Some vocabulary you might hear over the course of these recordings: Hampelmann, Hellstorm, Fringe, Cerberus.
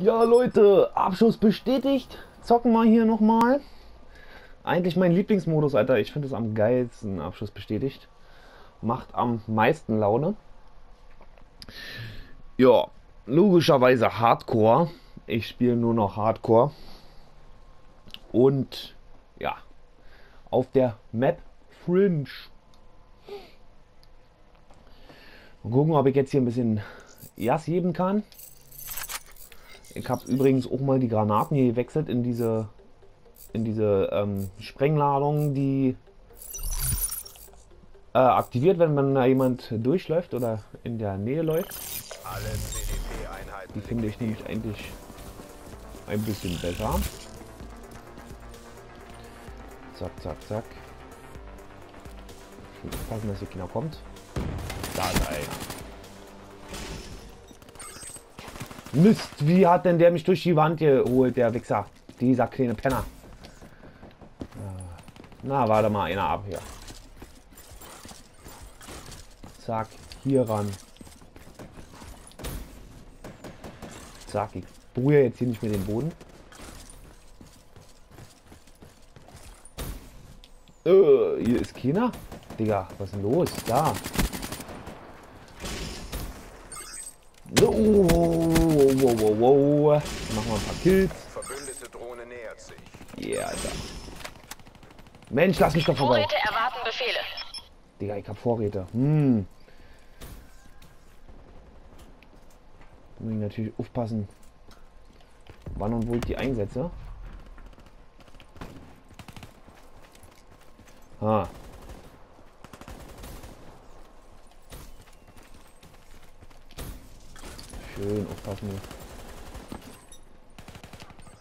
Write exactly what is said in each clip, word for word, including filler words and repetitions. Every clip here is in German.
Ja Leute, Abschluss bestätigt. Zocken wir hier nochmal. Eigentlich mein Lieblingsmodus, Alter. Ich finde es am geilsten. Abschluss bestätigt. Macht am meisten Laune. Ja, logischerweise Hardcore. Ich spiele nur noch Hardcore. Und ja, auf der Map Fringe. Mal gucken, ob ich jetzt hier ein bisschen Jas heben kann. Ich habe übrigens auch mal die Granaten hier gewechselt in diese in diese ähm, Sprengladungen, die äh, aktiviert werden, wenn da jemand durchläuft oder in der Nähe läuft. Die finde ich nämlich eigentlich ein bisschen besser. Zack, zack, zack. Ich will aufpassen, dass hier keiner kommt. Da ist einer. Mist, wie hat denn der mich durch die Wand geholt, der Wichser? Dieser kleine Penner. Na, warte mal, einer ab hier. Zack, hier ran. Zack, ich berühre jetzt hier nicht mehr den Boden. Äh, hier ist keiner. Digga, was ist denn los? Da. Oh, wow, wow, wow, wow. Machen wir ein paar Kills. Verbündete Drohne nähert sich. Ja, Alter. Mensch, lass mich doch vorbei. Vorräte erwarten Befehle. Digga, ich hab Vorräte. Hm. Muss ich natürlich aufpassen, wann und wo ich die einsetze. Ha. Schön aufpassen.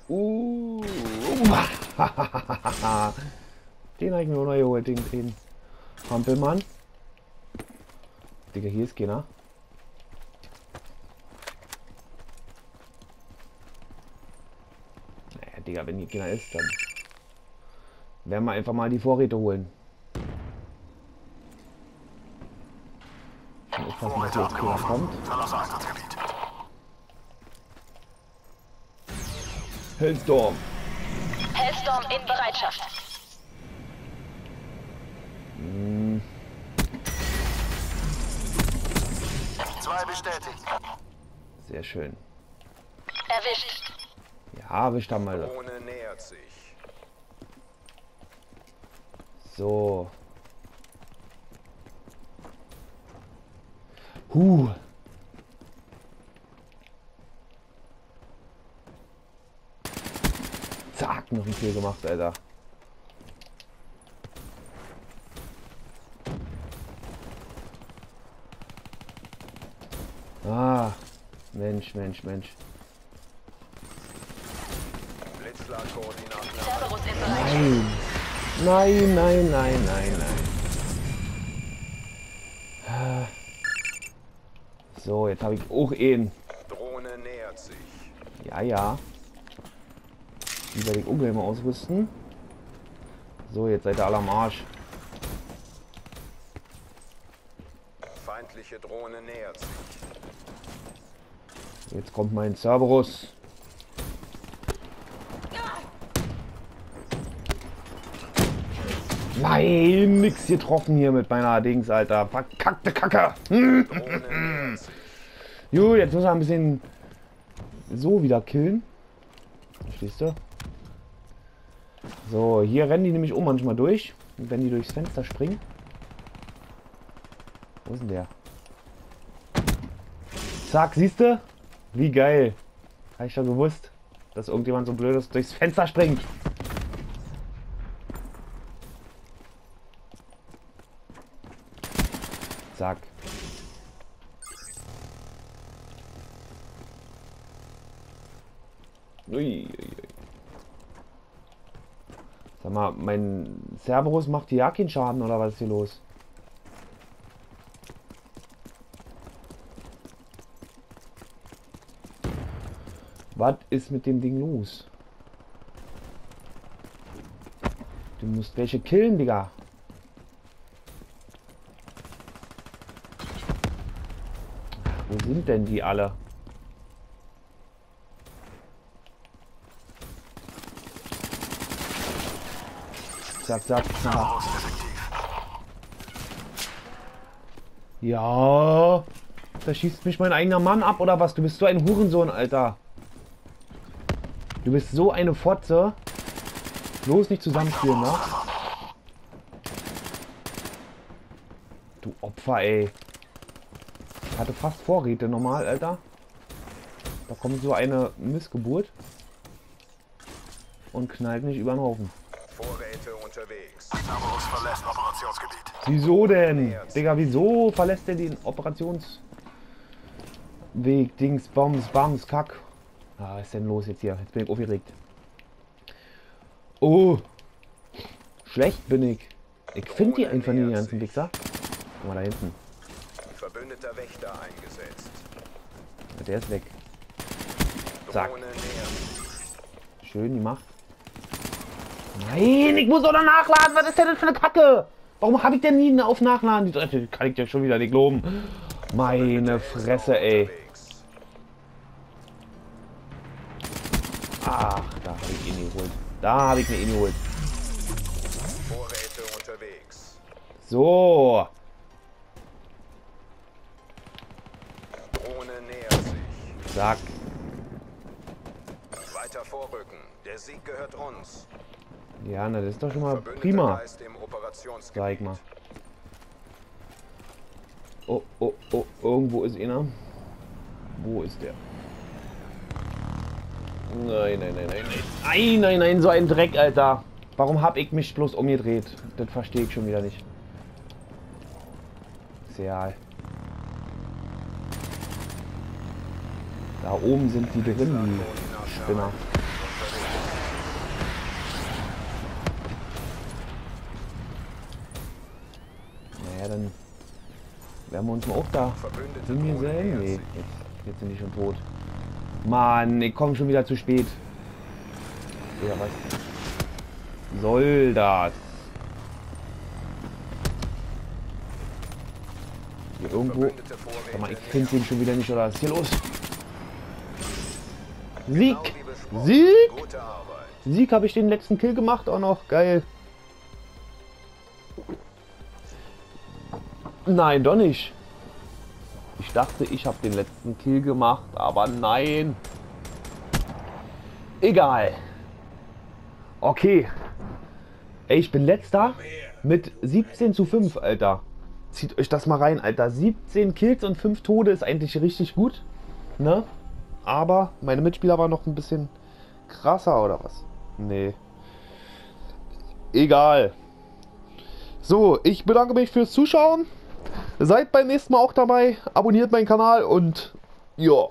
Uh. Den habe ich mir auch noch geholt, den, den Hampelmann. Digga, hier ist keiner. Naja, Digga, wenn hier keiner ist, dann werden wir einfach mal die Vorräte holen. Ich hoffe, dass jetzt keiner kommt. Hellstorm. Hellstorm in Bereitschaft. Hm. Zwei bestätigt. Sehr schön. Erwischt. Ja, erwischt haben wir das. Drohne nähert sich. So. Huh. Zack, noch ein Kill gemacht, Alter. Ah, Mensch, Mensch, Mensch. Nein. Nein, nein, nein, nein, nein. So, jetzt habe ich auch ihn. Drohne nähert sich. Ja, ja. Die werde ich ungefähr mal ausrüsten. So, jetzt seid ihr alle am Arsch. Feindliche Drohne nähert sich. Jetzt kommt mein Cerberus. Nein, nix getroffen hier mit meiner Dings, Alter. Verkackte Kacke. Jo, jetzt müssen wir ein bisschen so wieder killen. Verstehst du? So, hier rennen die nämlich auch manchmal durch. Und wenn die durchs Fenster springen. Wo ist denn der? Zack, siehst du? Wie geil. Habe ich schon gewusst, dass irgendjemand so blöd ist, durchs Fenster springt. Zack. Ui, ui, ui. Sag mal, mein Cerberus macht ja keinen Schaden, oder was ist hier los? Was ist mit dem Ding los? Du musst welche killen, Digga. Wo sind denn die alle? zack, zack. zack. Ja. Da schießt mich mein eigener Mann ab, oder was? Du bist so ein Hurensohn, Alter. Du bist so eine Fotze. Bloß nicht zusammenspielen, ne? Du Opfer, ey. Ich hatte fast Vorräte normal, Alter. Da kommt so eine Missgeburt. Und knallt mich über den Haufen. Vorräte unterwegs. Cerberus verlässt Operationsgebiet. Wieso denn? Digga, wieso verlässt er den Operationsweg? Dings, Bombs, Bams, Kack. Ah, was ist denn los jetzt hier? Jetzt bin ich aufgeregt. Oh. Schlecht bin ich. Ich finde die einfach nie, die ganzen Wichser. Guck mal da hinten. Verbündeter Wächter eingesetzt. Ja, der ist weg. Zack. Schön gemacht. Nein, ich muss doch noch nachladen. Was ist denn für eine Kacke? Warum habe ich denn nie auf Nachladen? Die kann ich ja schon wieder nicht loben. Meine Fresse, ey. Ach, da habe ich ihn geholt. Da habe ich mir ihn geholt. Vorräte unterwegs. So. Drohne nähert sich. Zack. Weiter vorrücken. Der Sieg gehört uns. Ja, na, das ist doch schon mal prima. Zeig mal. Oh, oh, oh, irgendwo ist einer. Wo ist der? Nein, nein, nein, nein, nein. Nein, nein, nein, so ein Dreck, Alter. Warum hab ich mich bloß umgedreht? Das verstehe ich schon wieder nicht. Sehr. Da oben sind die drin, die Spinner. Dann werden wir uns mal auch da. Sind wir selber? Nee, jetzt, jetzt sind die schon tot. Mann, ich komme schon wieder zu spät. Ja, was soll das? Hier irgendwo. Sag mal, ich finde den schon wieder nicht, oder was ist hier los? Sieg! Sieg! Sieg, habe ich den letzten Kill gemacht auch noch. Geil. Nein, doch nicht. Ich dachte, ich habe den letzten Kill gemacht, aber nein. Egal. Okay. Ey, ich bin letzter mit siebzehn zu fünf, Alter. Zieht euch das mal rein, Alter. siebzehn Kills und fünf Tode ist eigentlich richtig gut. Ne? Aber meine Mitspieler waren noch ein bisschen krasser, oder was? Nee. Egal. So, ich bedanke mich fürs Zuschauen. Seid beim nächsten Mal auch dabei, abonniert meinen Kanal und ja,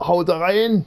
haut rein!